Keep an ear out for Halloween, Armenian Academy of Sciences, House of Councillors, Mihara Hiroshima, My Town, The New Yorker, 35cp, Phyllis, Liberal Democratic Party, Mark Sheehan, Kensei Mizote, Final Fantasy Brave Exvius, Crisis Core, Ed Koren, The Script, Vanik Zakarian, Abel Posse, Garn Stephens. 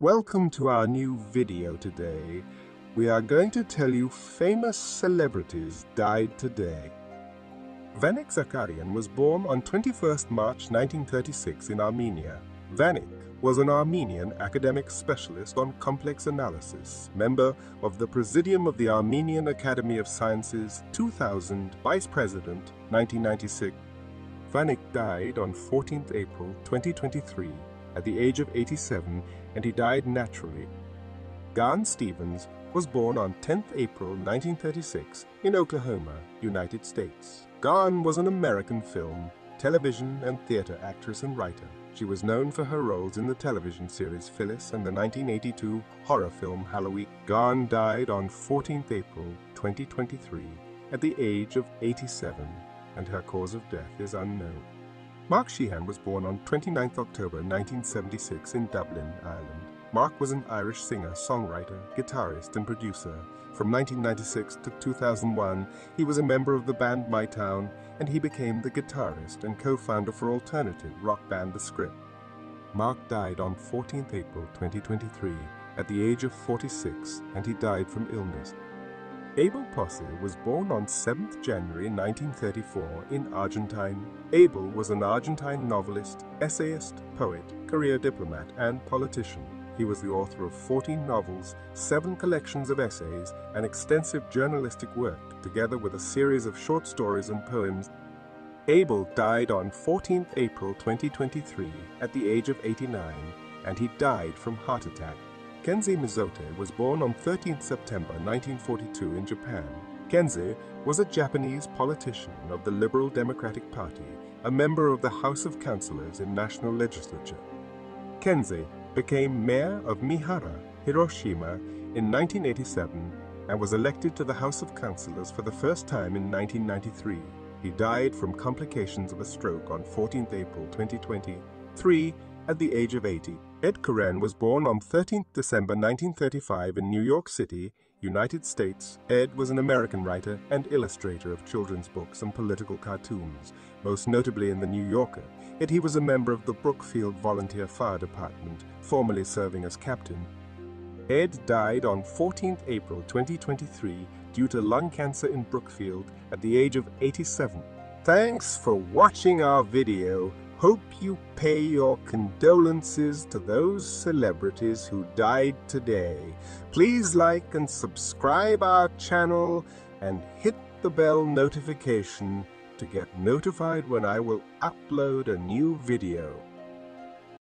Welcome to our new video today. We are going to tell you famous celebrities died today. Vanik Zakarian was born on 21st March 1936 in Armenia. Vanik was an Armenian academic specialist on complex analysis, member of the Presidium of the Armenian Academy of Sciences, 2000, Vice President, 1996. Vanik died on 14th April 2023. At the age of 87, and he died naturally. Garn Stephens was born on 10th April 1936 in Oklahoma, United States. Garn was an American film, television, and theater actress and writer. She was known for her roles in the television series Phyllis and the 1982 horror film Halloween. Garn died on 14th April 2023 at the age of 87, and her cause of death is unknown. Mark Sheehan was born on 29th October 1976 in Dublin, Ireland. Mark was an Irish singer, songwriter, guitarist, and producer. From 1996 to 2001, he was a member of the band My Town, and he became the guitarist and co-founder for alternative rock band The Script. Mark died on 14th April 2023 at the age of 46, and he died from illness. Abel Posse was born on 7th January 1934 in Argentine. Abel was an Argentine novelist, essayist, poet, career diplomat, and politician. He was the author of 14 novels, 7 collections of essays, and extensive journalistic work, together with a series of short stories and poems. Abel died on 14th April 2023 at the age of 89, and he died from heart attack. Kensei Mizote was born on 13th September 1942 in Japan. Kensei was a Japanese politician of the Liberal Democratic Party, a member of the House of Councillors in National Legislature. Kensei became mayor of Mihara, Hiroshima in 1987 and was elected to the House of Councillors for the first time in 1993. He died from complications of a stroke on 14th April 2023 at the age of 80. Ed Koren was born on 13th December 1935 in New York City, United States. Ed was an American writer and illustrator of children's books and political cartoons, most notably in The New Yorker, yet he was a member of the Brookfield Volunteer Fire Department, formerly serving as captain. Ed died on 14th April 2023 due to lung cancer in Brookfield at the age of 87. Thanks for watching our video. Hope you pay your condolences to those celebrities who died today. Please like and subscribe our channel and hit the bell notification to get notified when I will upload a new video.